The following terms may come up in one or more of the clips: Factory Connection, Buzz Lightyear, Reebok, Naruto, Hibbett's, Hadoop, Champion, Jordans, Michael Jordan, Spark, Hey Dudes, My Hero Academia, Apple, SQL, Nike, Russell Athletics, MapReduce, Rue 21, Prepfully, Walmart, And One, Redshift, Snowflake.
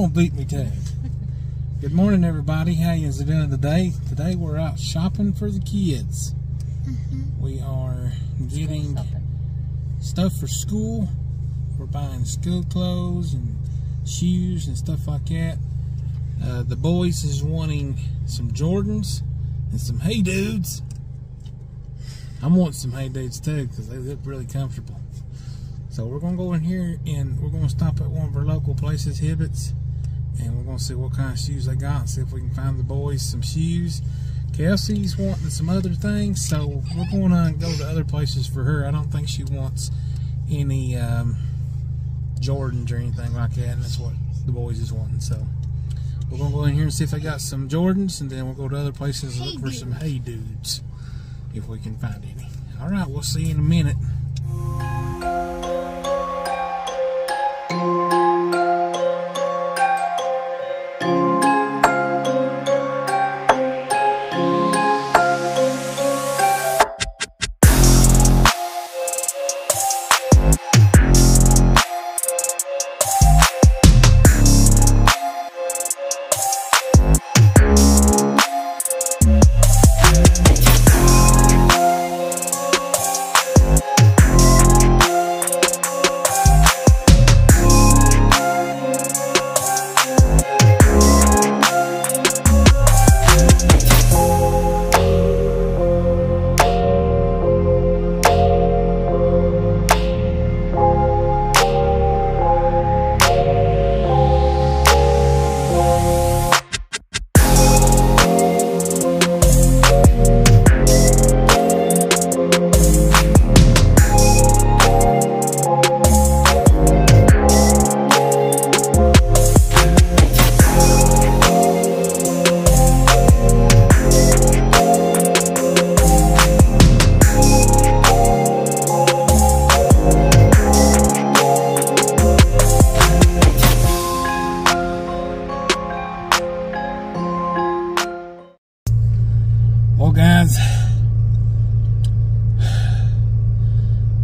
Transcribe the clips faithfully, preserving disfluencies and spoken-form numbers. don't beat me to it. Good morning, everybody. How you doing today? Today we're out shopping for the kids. Mm-hmm. We are getting stuff for school. We're buying school clothes and shoes and stuff like that. Uh, the boys is wanting some Jordans and some Hey Dudes. I'm wanting some Hey Dudes too because they look really comfortable. So we're going to go in here and we're going to stop at one of our local places, Hibbett's, and we're going to see what kind of shoes they got and see if we can find the boys some shoes. Kelsey's wanting some other things, so we're going to go to other places for her. I don't think she wants any um, Jordans or anything like that, and that's what the boys is wanting. So we're going to go in here and see if they got some Jordans, and then we'll go to other places and look for some Hey Dudes if we can find any. All right, we'll see you in a minute.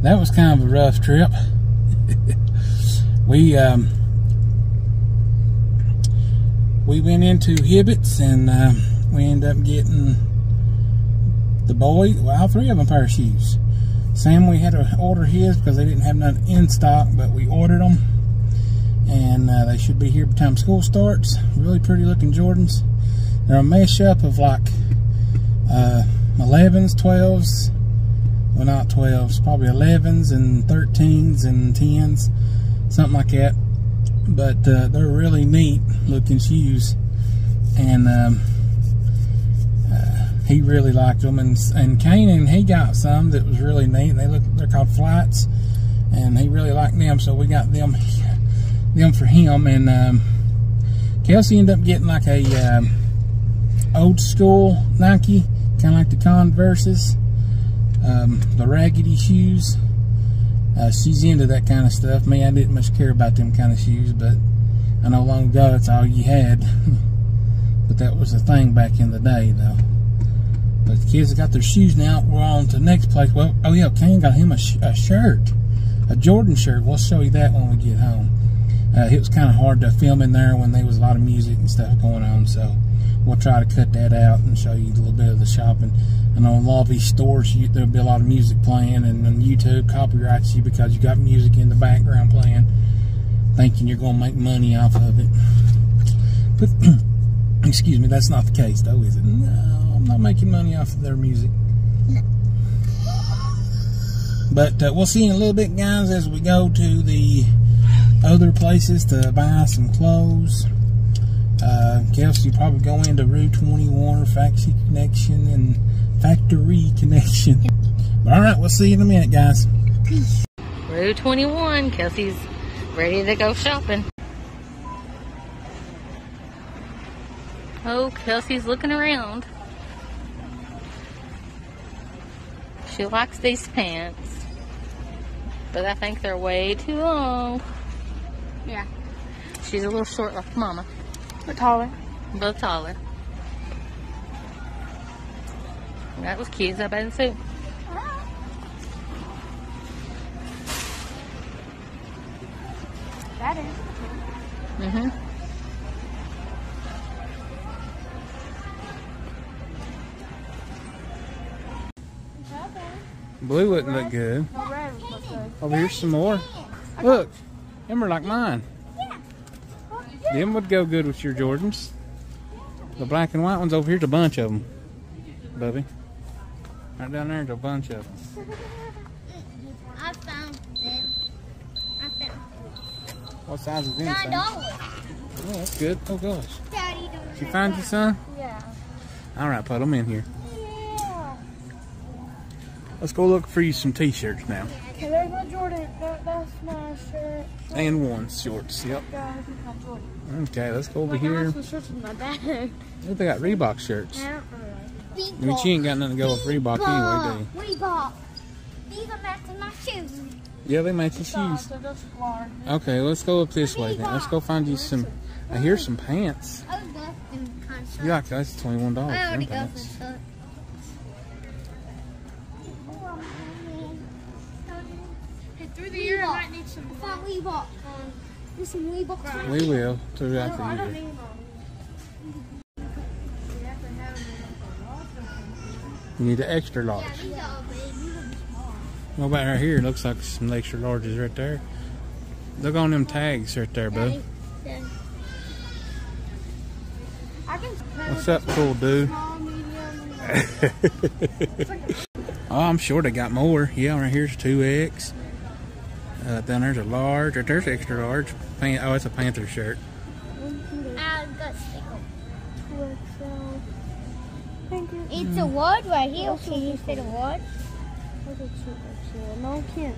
That was kind of a rough trip. we um, we went into Hibbett's and uh, we ended up getting the boy, well, all three of them, a pair of shoes. Sam, we had to order his because they didn't have none in stock, but we ordered them, and uh, they should be here by the time school starts. Really pretty looking Jordans. They're a mesh up of like uh, elevens, twelves. Well, not twelves, probably elevens and thirteens and tens, something like that. But uh, they're really neat looking shoes, and um, uh, he really liked them. And and Kanan, he got some that was really neat. They look, they're called Flights, and he really liked them. So we got them, them for him. And um, Kelsey ended up getting like a um, old school Nike, kind of like the Converses. Um, the raggedy shoes. Uh, she's into that kind of stuff. Me, I didn't much care about them kind of shoes, but I know long ago that's all you had. But that was the thing back in the day, though. But the kids have got their shoes now. We're on to the next place. Well, oh yeah, Kane got him a, sh a shirt, a Jordan shirt. We'll show you that when we get home. Uh, it was kind of hard to film in there when there was a lot of music and stuff going on, so we'll try to cut that out and show you a little bit of the shopping. I know in a lot of these stores, you, there'll be a lot of music playing, and on YouTube copyrights you because you got music in the background playing, thinking you're going to make money off of it. But, excuse me, that's not the case, though, is it? No, I'm not making money off of their music. No. But uh, we'll see you in a little bit, guys, as we go to the other places to buy some clothes. Uh, Kelsey probably go into Rue twenty-one or Factory Connection and Factory Connection. But alright, we'll see you in a minute, guys. Rue twenty-one, Kelsey's ready to go shopping. Oh, Kelsey's looking around. She likes these pants, but I think they're way too long. Yeah. She's a little short like Mama. But taller. Both taller. That was cute. Is that bad too? That is. Mm-hmm. Blue wouldn't look good. Oh, here's some more. Look, them are like mine. Them would go good with your Jordans. The black and white ones over here's a bunch of them, Bubby. Right down there's a bunch of them. I found them. I found them. What size is them? Nine dollars. Oh, that's good. Oh gosh. Daddy, did you find your son? Yeah. All right, put them in here. Yeah. Let's go look for you some T-shirts now. Okay, there's my Jordan. That, that's my shirt. And one shorts. Yep. Guys, my Jordan. Okay, let's go over my here. Look, they got Reebok shirts. Yeah. Reebok. I mean, she ain't got nothing to go with Reebok, Reebok anyway, do you? Reebok. These are matching my shoes. Yeah, they match your shoes. Okay, let's go up this way then. Let's go find you some. I hear some pants. I would love them kind of shirts. Yeah, that's twenty-one dollars. I already got the shirts. Hey, through the year, I might need some Reebok. There's some Reebok. We will throughout the year. You need an extra large. What about right here? It looks like some extra larges right there. Look on them tags right there, bud. What's up, cool dude? Oh, I'm sure they got more. Yeah, right here's two X. Uh, down there's a large. Right there's extra large. Pan oh, it's a Panther shirt. It's a word right here. Can you say the word? No kids.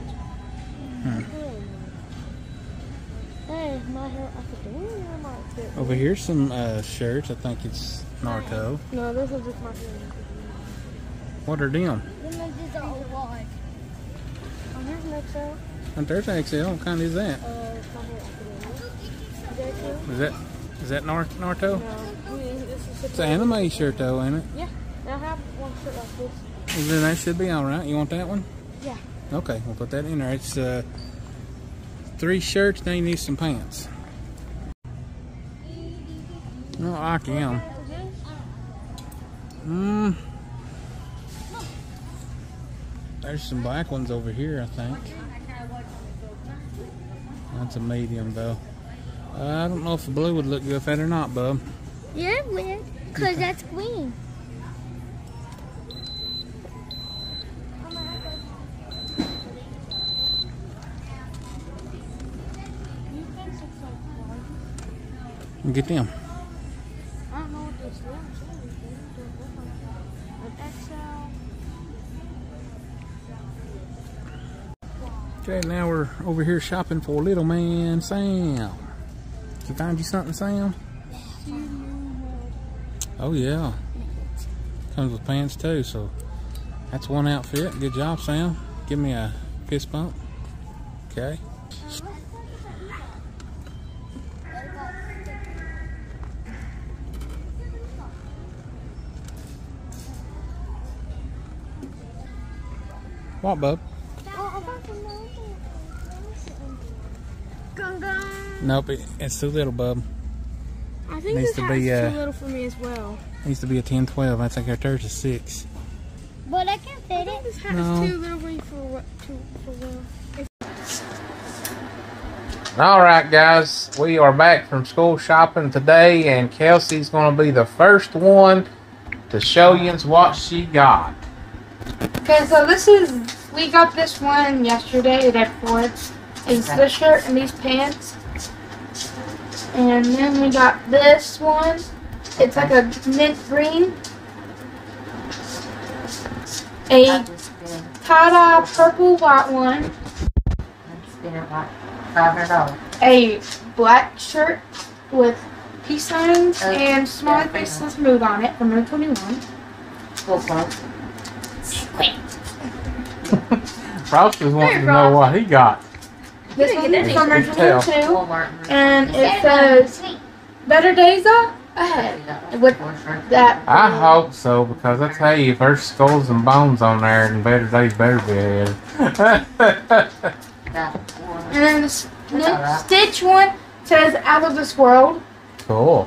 Hmm. Hey, My Hero Academia. Over here's some uh, shirts. I think it's Naruto. No, this is just My Hero. What are them? Them is a word. Oh, here's an X L. And there's an X L. What kind is that? Uh, it's My Hero Academia. Is that is that Naruto? No, it's, it's an anime shirt though, ain't it? Yeah, I have one shirt like this. Then that should be all right. You want that one? Yeah. Okay, we'll put that in there. It's uh, three shirts, then you need some pants. No, oh, I can. Mm. There's some black ones over here, I think. That's a medium, though. Uh, I don't know if the blue would look good with that or not, bub. Yeah, it would, because that's green. Get them. I don't know what this is. Okay, now we're over here shopping for little man Sam. Did you find you something, Sam? Oh yeah. Comes with pants too, so that's one outfit. Good job, Sam. Give me a fist bump. Okay. What, bub? Nope, it, it's too little, bub. I think it's too little for me as well. It needs to be a ten twelve. I think our there's a six. But I can fit it. I think this hat no. is too little for you for, for, for well. Alright, guys. We are back from school shopping today, and Kelsey's going to be the first one to show you what she got. Okay, so this is, we got this one yesterday, the day before. It's this shirt and these pants. And then we got this one. It's like a mint green. A tie-dye purple white one. A black shirt with peace signs and smiley faceless mood on it from Rue twenty-one. Ross just wanting to know what he got. This one is from Rue twenty-two, and it says "Better Days Up Ahead." With that, I hope so, because I tell you, if there's skulls and bones on there, and better days better be ahead. And then the Stitch one says "Out of This World." Cool.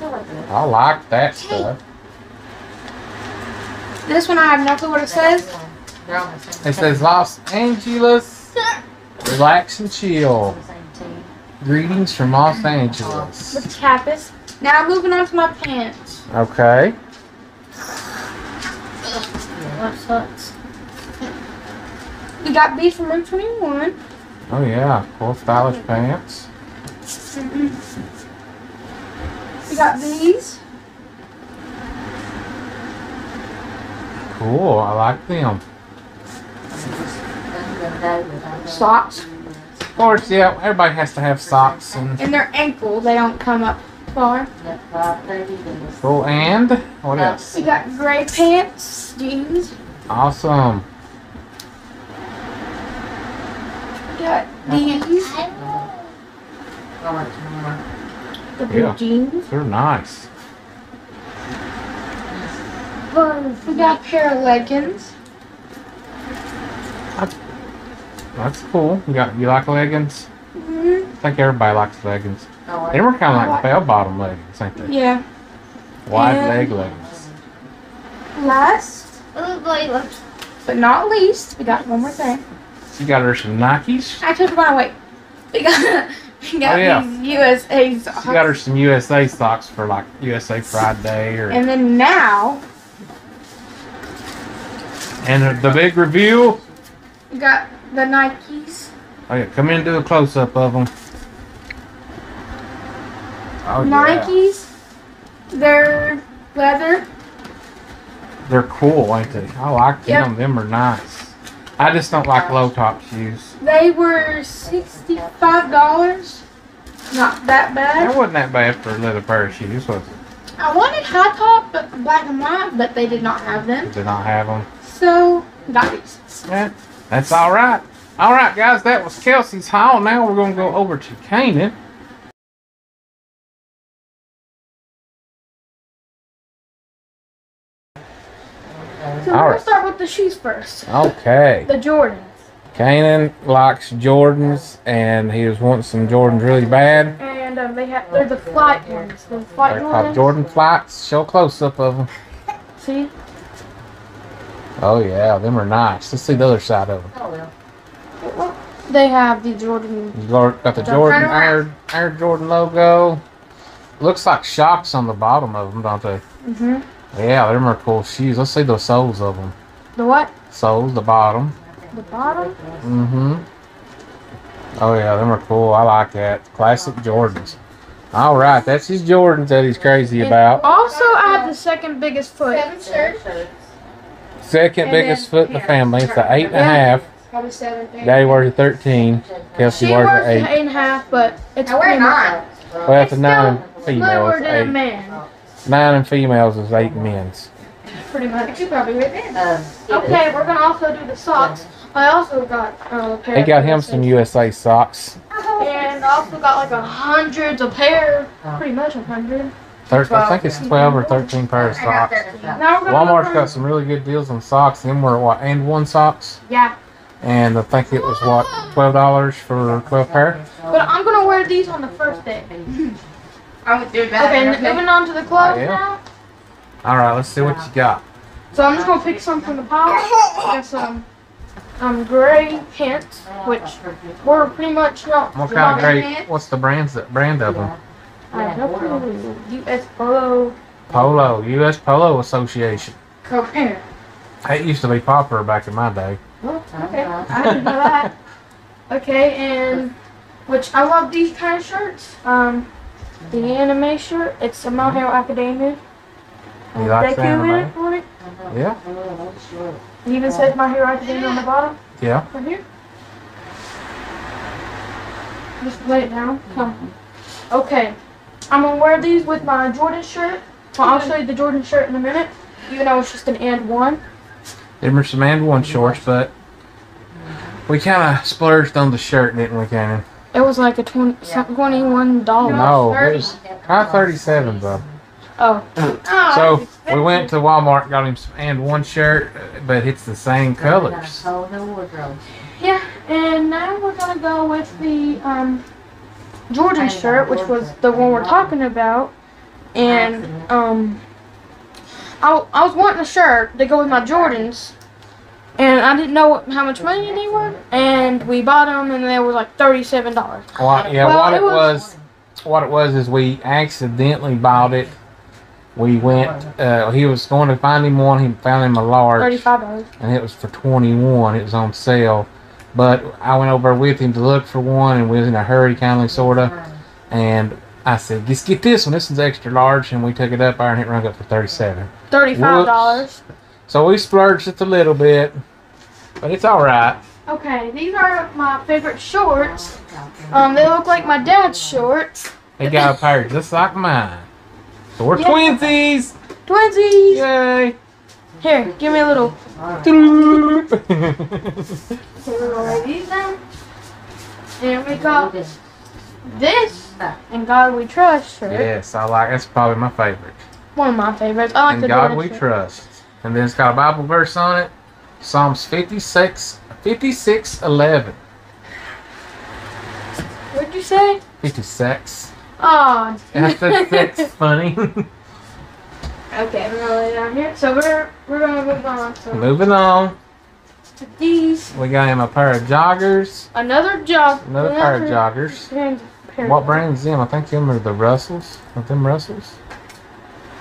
I like that stuff. This one I have no clue what it says. It says Los Angeles, relax and chill. Greetings from Los Angeles. With Kappas. Now I'm moving on to my pants. Okay. That sucks. We got these from Rue twenty-one. Oh yeah, cool stylish pants. Mm-mm. We got these. Cool, I like them. Socks. Of course, yeah, everybody has to have socks. And, and their ankle, they don't come up far. Cool, and what else? We got gray pants, jeans. Awesome. We got these. The blue yeah, jeans. They're nice. We got a pair of leggings. That's cool. You got you like leggings? Mm-hmm. I think everybody likes leggings. Oh, they were kind of like, like bell bottom leggings, ain't they? Yeah. Wide and leg leggings. Last, but not least, we got one more thing. You got her some Nikes. I took my wait. We got, we got oh, yeah. these U S A socks. You got her some U S A socks for like U S A Friday or. And then now. And the big review. We got the Nikes. Oh yeah, come in and do a close up of them. Oh, Nikes. Yeah. They're leather. They're cool, ain't they? I like yep. them. Them are nice. I just don't like low top shoes. They were sixty-five dollars. Not that bad. It wasn't that bad for a leather pair of shoes, was it? I wanted high top, but black and white, but they did not have them. They did not have them. So, got these. Yeah, that's all right. All right, guys, that was Kelsey's haul. Now we're going to go over to Kanan. So All we'll right. start with the shoes first. Okay. The Jordans. Kanan likes Jordans, and he was wanting some Jordans really bad. And um, they have, they're the flight ones. The flight they're ones. Called Jordan Flights. Show a close-up of them. See? Oh, yeah. Them are nice. Let's see the other side of them. Oh, well. They have the Jordan. You got the Jordan, Air, Air Jordan logo. Looks like shocks on the bottom of them, don't they? Mm-hmm. Yeah, them are cool shoes. Let's see the soles of them. The what? Soles, the bottom. The bottom? Mm-hmm. Oh, yeah, them are cool. I like that. Classic Jordans. All right, that's his Jordans that he's crazy and about. Also, I have the second biggest foot. Seven shirts. Second and biggest foot in the family. It's an eight and a half. Probably seven. Daddy wears a thirteen. Kelsey she wears an eight. An eight and a half, but it's I wear nine. Well, it's a nine female. It's eight. A man. Nine and females is eight men's. Pretty much. You probably would then. Okay, we're gonna also do the socks. I also got uh, a pair. They got him some U S A socks. And I also got like a hundred a pair. Pretty much a hundred. I think it's twelve or thirteen pairs of socks. Walmart's got some really good deals on socks. Them were what and one socks. Yeah. And I think it was what twelve dollars for twelve pair. But I'm gonna wear these on the first day. I would do that. Okay, okay, moving on to the clothes oh, yeah. now. Alright, let's see what you got. So I'm just going to pick some from the pile. I got some um, gray pants, which were pretty much not... What kind of gray pants? What's the brands that, brand of them? I don't know. U S Polo. Polo. U S Polo Association. Compare. It used to be popular back in my day. Well, okay. I didn't know that. Okay, and... Which, I love these kind of shirts. Um... The anime shirt, it's a My Hero Academia. You like the anime? On it. Yeah. It even says My Hero Academia on the bottom. Yeah. Right here. Just lay it down. Come. Okay. I'm going to wear these with my Jordan shirt. Well, I'll show you the Jordan shirt in a minute. Even though it's just an and one. There were some and one shorts, but we kind of splurged on the shirt, didn't we, Kanan? It was like a twenty-one dollars. No, it was high thirty-seven though. Oh. So we went to Walmart, got him some and one shirt, but it's the same colors. Yeah, and now we're going to go with the um, Jordan shirt, which was the one we're talking about. And um, I, I was wanting a shirt to go with my Jordans, And I didn't know how much money they were, and we bought them, and they were like thirty-seven dollars. Well, yeah, well, what it was, was, what it was is we accidentally bought it. We went, uh, he was going to find him one, he found him a large. thirty-five dollars. And it was for twenty-one dollars, it was on sale. But I went over with him to look for one, and we was in a hurry, kind of, sort of. And I said, let's get this one, this one's extra large, and we took it up there, and it rung up for thirty-seven dollars. thirty-five dollars. Whoops. So we splurged it a little bit, but it's all right. Okay, these are my favorite shorts. Um, they look like my dad's shorts. They got a pair just like mine. So we're yeah. twinsies. Twinsies. Yay. Here, give me a little. And we got this "In God We Trust" shirt. Yes, I like. That's probably my favorite. One of my favorites. I like "In the God We shirt. Trust." And then it's got a Bible verse on it. Psalms fifty-six, fifty-six, eleven. What'd you say? fifty-six. Oh. fifty-six, funny. Okay, I'm gonna lay down here. So we're we're gonna move on. So moving on. To these. We got him a pair of joggers. Another jog. Another, another pair of joggers. Brand, pair what brand's them? I think them are the Russells. Are them Russells?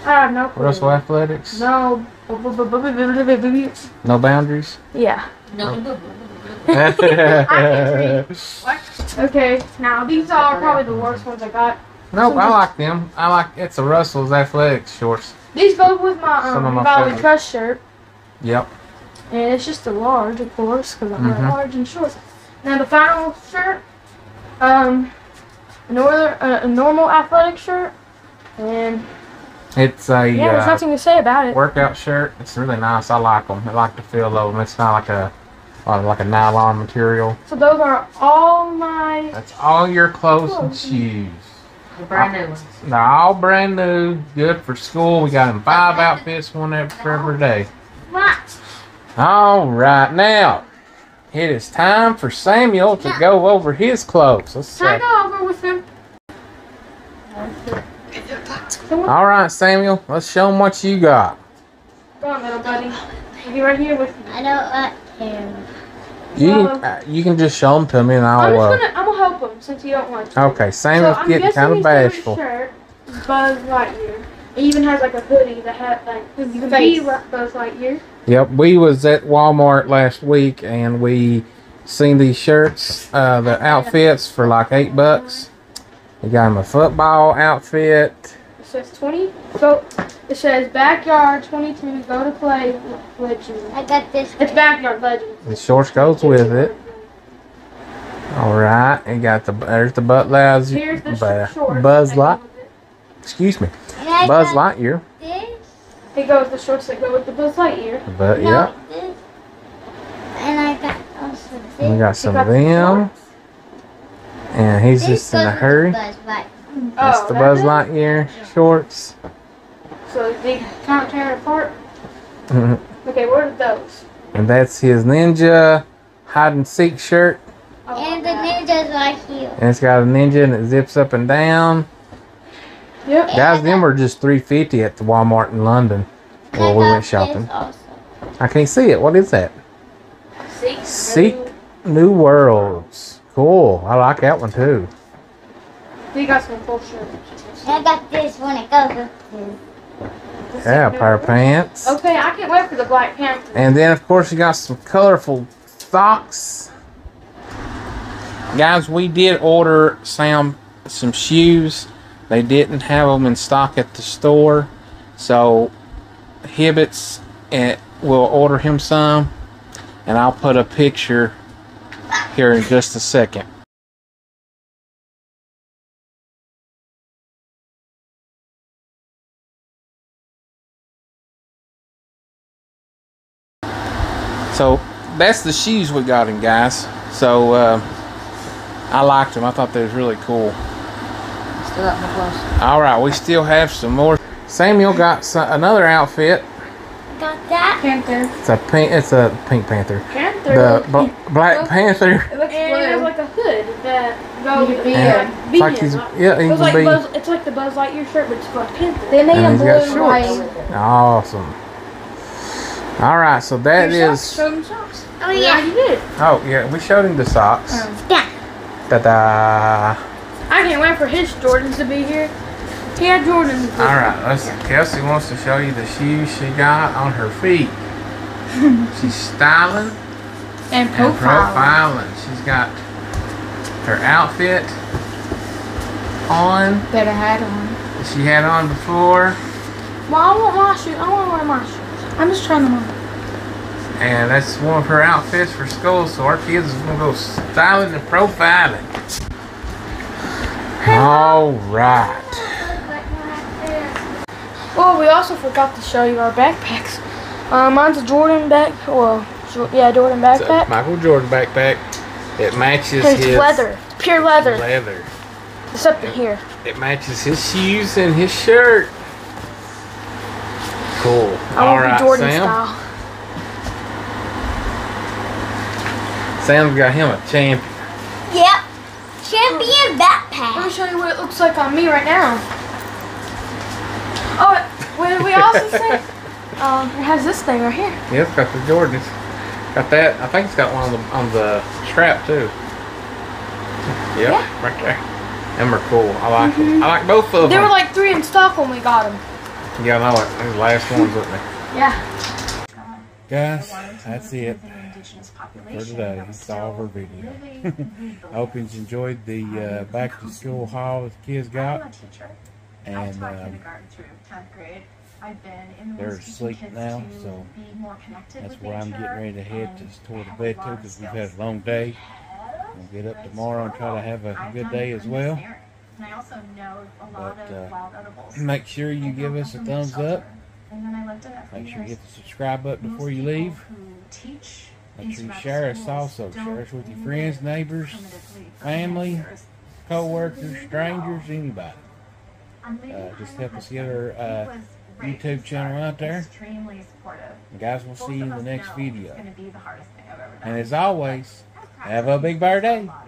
I have no clue. Russell Athletics. No. No boundaries? Yeah. No. I can't read. What? Okay, now these are probably the worst ones I got. Nope, Some I like them. I like, it's a Russell's Athletics shorts. These go with my um, Bobby Trust shirt. Yep. And it's just a large, of course, because I'm mm-hmm. large and short. Now the final shirt, um, another, uh, a normal athletic shirt, and... It's a yeah. There's uh, nothing to say about it. Workout shirt. It's really nice. I like them. I like the feel of them. It's not like a uh, like a nylon material. So those are all my. That's all your clothes, clothes. and shoes. Brand new ones. They're all brand new. Good for school. We got them five outfits, one for every day. What? All right, now it is time for Samuel to yeah. go over his clothes. Let's Can I go over with him? Alright, Samuel, let's show them what you got. Go on, little buddy. I'll be right here with you. I don't like him. You, um, uh, you can just show them to me and I'll... I'm, just gonna, I'm gonna help him since you don't want to. Okay, Samuel's so getting kind of bashful. Shirt, Buzz Lightyear. It even has like a hoodie that had like the face. Buzz Lightyear. Yep, we was at Walmart last week and we seen these shirts, uh, the outfits for like eight bucks. We got him a football outfit. It says twenty. So it says backyard twenty-two. Go to play legend. I got this. It's backyard legend. The shorts goes with it. All right. And got the there's the butt lounge. Here's the uh, shorts. Buzz Light. Excuse me. And Buzz Lightyear. This. He goes the shorts that go with the Buzz Lightyear. But no, yeah. This. And I got also this. And we got some of them. And he's this just in a hurry. That's oh, the that Buzz Lightyear yeah. shorts. So they can't tear it apart? Mm-hmm. Okay, what are those? And that's his ninja hide and seek shirt. Oh, and the ninja's right here. And it's got a ninja and it zips up and down. Yep. And guys, them were just three fifty at the Walmart in London where we went shopping. I can't see it. What is that? Seek, seek New, New Worlds. Cool. I like that one too. We got some full shirts. I got this one. It goes with yeah, a pair of pants. Okay, I can't wait for the black pants. And then, of course, you got some colorful socks. Guys, we did order Sam some shoes. They didn't have them in stock at the store, so Hibbett's will order him some, and I'll put a picture here in just a second. So that's the shoes we got him, guys. So uh, I liked them. I thought they was really cool. Still got my clothes. All right, we still have some more. Samuel got some, another outfit. Got that panther. It's a pink. It's a pink panther. Panther. The b black it panther. It looks and like a hood that goes with yeah. It's like he's, yeah, he's it's, like Buzz, it's like the Buzz Lightyear shirt, but it's black panther. They made a blue and white. Awesome. All right, so that your is. Socks, show them socks. Oh yeah, you did. Oh yeah, we showed him the socks. Oh. Yeah. Ta da! I can't wait for his Jordans to be here. He had Jordans. All right, let's. Kelsey wants to show you the shoes she got on her feet. She's styling and profiling. and profiling. She's got her outfit on that I had on. That she had on before. Well, I want my shoes. I want to wear my shoes. I'm just trying them on. And that's one of her outfits for school, so our kids are gonna go styling and profiling. Hello. All right. Well, we also forgot to show you our backpacks. Uh, mine's a Jordan back. Well, yeah, Jordan backpack. It's a Michael Jordan backpack. It matches it's his leather, pure leather. Leather. Except in here. It matches his shoes and his shirt. Cool. I All right, Jordan Sam. Style. Sam's got him a Champion. Yep. Champion backpack. Let me show you what it looks like on me right now. Oh, what did we also say? Um, it has this thing right here. Yeah, it's got the Jordans. Got that. I think it's got one on the, on the strap too. Yep, yeah. Right there. Them are cool. I like mm -hmm. them. I like both of them. There were like three in stock when we got them. Yeah, I know. Like those last ones, weren't they? Yeah. Guys, that's it for today. It's all of our video. I hope you enjoyed the uh, back to school haul that the kids got. And um, they're asleep now, so that's where I'm getting ready to head to toward the bed too, because we've had a long day. We'll get up tomorrow and try to have a good day as well. But uh, make sure you give us a thumbs up. Make sure you hit the subscribe button before you leave. Make sure you share us also. Share us with your friends, neighbors, family, co-workers, strangers, anybody. Uh, just help us get our uh, YouTube channel out there. And guys, we'll see you in the next video. And as always, have a big birthday.